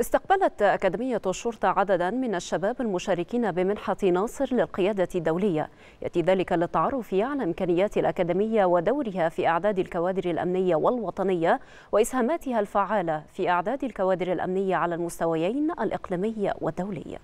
استقبلت أكاديمية الشرطة عددا من الشباب المشاركين بمنحة ناصر للقيادة الدولية، يأتي ذلك للتعرف على إمكانيات الأكاديمية ودورها في إعداد الكوادر الأمنية والوطنية وإسهاماتها الفعالة في إعداد الكوادر الأمنية على المستويين الإقليمي والدولي.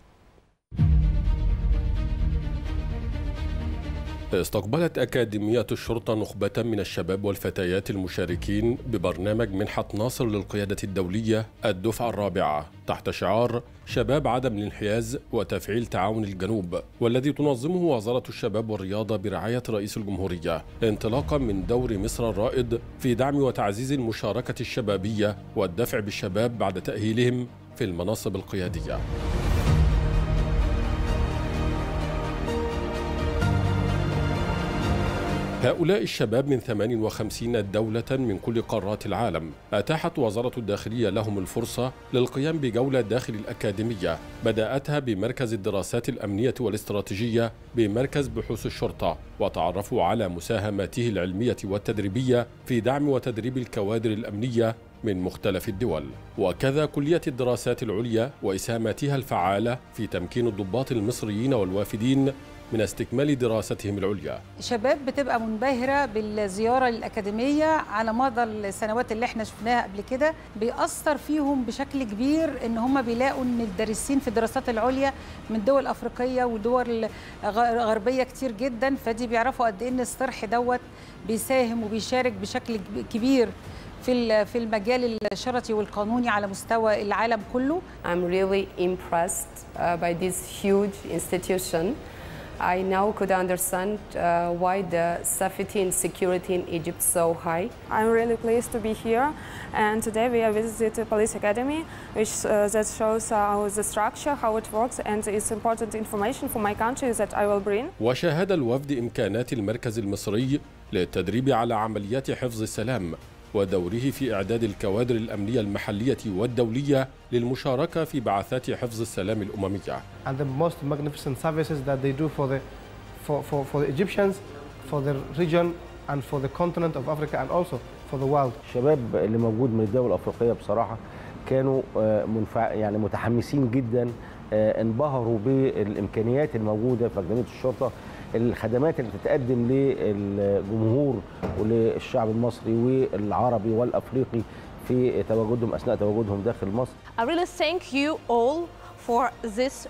استقبلت أكاديمية الشرطة نخبة من الشباب والفتيات المشاركين ببرنامج منحة ناصر للقيادة الدولية الدفعة الرابعة تحت شعار شباب عدم الانحياز وتفعيل تعاون الجنوب، والذي تنظمه وزارة الشباب والرياضة برعاية رئيس الجمهورية، انطلاقا من دور مصر الرائد في دعم وتعزيز المشاركة الشبابية والدفع بالشباب بعد تأهيلهم في المناصب القيادية. هؤلاء الشباب من 58 دولة من كل قارات العالم، أتاحت وزارة الداخلية لهم الفرصة للقيام بجولة داخل الأكاديمية بدأتها بمركز الدراسات الأمنية والاستراتيجية بمركز بحوث الشرطة، وتعرفوا على مساهماته العلمية والتدريبية في دعم وتدريب الكوادر الأمنية من مختلف الدول، وكذا كلية الدراسات العليا وإسهاماتها الفعالة في تمكين الضباط المصريين والوافدين من استكمال دراستهم العليا. شباب بتبقى منبهرة بالزيارة للأكاديمية على مدى السنوات اللي احنا شفناها قبل كده، بيأثر فيهم بشكل كبير ان هم بيلاقوا ان الدارسين في الدراسات العليا من دول أفريقية ودول غربية كتير جدا، فدي بيعرفوا قد ايه ان الصرح دوت بيساهم وبيشارك بشكل كبير في المجال الشرطي والقانوني على مستوى العالم كله. I'm really impressed by this huge institution. I now could understand why the safety and security in Egypt is so high. I'm really pleased to be here, and today we visited the Police Academy, which that shows how the structure, how it works, and it's important information for my country that I will bring. وشاهد الوفد إمكانات المركز المصري للتدريب على عمليات حفظ السلام ودوره في إعداد الكوادر الأمنية المحلية والدولية للمشاركة في بعثات حفظ السلام الأممية. And the most magnificent services that they do for the Egyptians, for the region, and for the continent of Africa, and also for the world. الشباب اللي موجود من الدول الأفريقية بصراحة كانوا يعني متحمسين جدا، انبهروا بالإمكانيات الموجودة في أكاديمية الشرطة، الخدمات اللي بتتقدم للجمهور وللشعب المصري والعربي والأفريقي في تواجدهم أثناء تواجدهم داخل مصر. I really thank you all for this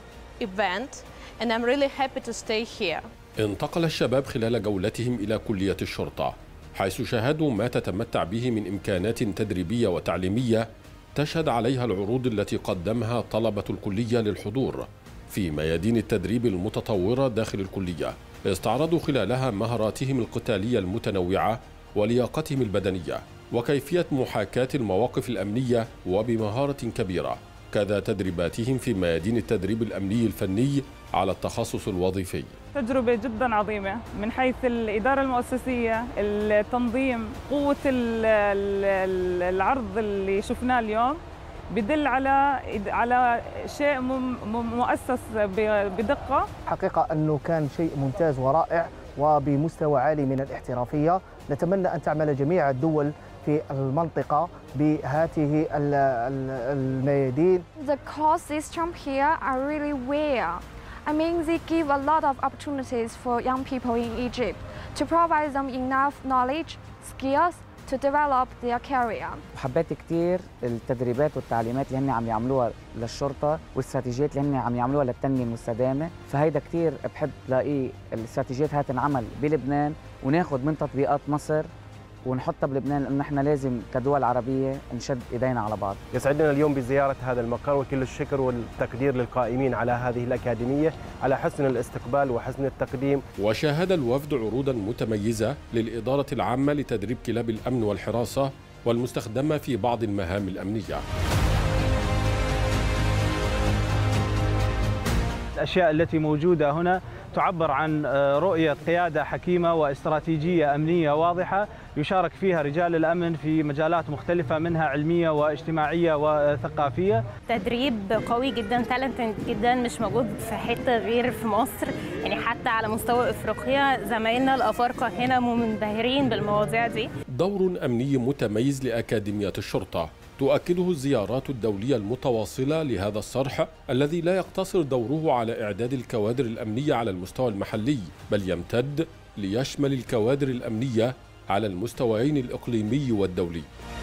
event and I'm really happy to stay here. انتقل الشباب خلال جولتهم إلى كلية الشرطة، حيث شاهدوا ما تتمتع به من إمكانات تدريبية وتعليمية تشهد عليها العروض التي قدمها طلبة الكلية للحضور في ميادين التدريب المتطورة داخل الكلية، استعرضوا خلالها مهاراتهم القتالية المتنوعة ولياقتهم البدنية وكيفية محاكاة المواقف الأمنية وبمهارة كبيرة، كذا تدريباتهم في ميادين التدريب الأمني الفني على التخصص الوظيفي. تجربة جدا عظيمة من حيث الإدارة المؤسسية، التنظيم، قوة العرض اللي شفناه اليوم بدل على شيء مؤسس بدقة. حقيقة أنه كان شيء ممتاز ورائع وبمستوى عالي من الاحترافية، نتمنى أن تعمل جميع الدول في المنطقة بهذه الميادين. The courses from here are really well. I mean, they give a lot of opportunities for young people in Egypt to provide them enough knowledge, skills, to develop their career. حبيت كتير التدريبات والتعليمات اللي هن عم يعملوها للشرطة والاستراتيجيات اللي هن عم يعملوها للتنمية المستدامة، فهيدا كتير بحب لاقي الاستراتيجيات هاي تنعمل بلبنان وناخد من تطبيقات مصر ونحطها بلبنان، لأنه نحن لازم كدول عربية نشد إيدينا على بعض. يسعدنا اليوم بزيارة هذا المكان، وكل الشكر والتقدير للقائمين على هذه الأكاديمية على حسن الاستقبال وحسن التقديم. وشاهد الوفد عروضا متميزة للإدارة العامة لتدريب كلاب الأمن والحراسة والمستخدمة في بعض المهام الأمنية. الأشياء التي موجودة هنا تعبر عن رؤية قيادة حكيمة واستراتيجية أمنية واضحة يشارك فيها رجال الأمن في مجالات مختلفة منها علمية واجتماعية وثقافية. تدريب قوي جدا، تالنتد جدا، مش موجود في حتة غير في مصر، يعني حتى على مستوى إفريقيا زمايلنا الأفارقة هنا منبهرين بالمواضيع دي. دور أمني متميز لأكاديمية الشرطة تؤكده الزيارات الدولية المتواصلة لهذا الصرح الذي لا يقتصر دوره على إعداد الكوادر الأمنية على المستوى المحلي، بل يمتد ليشمل الكوادر الأمنية على المستويين الإقليمي والدولي.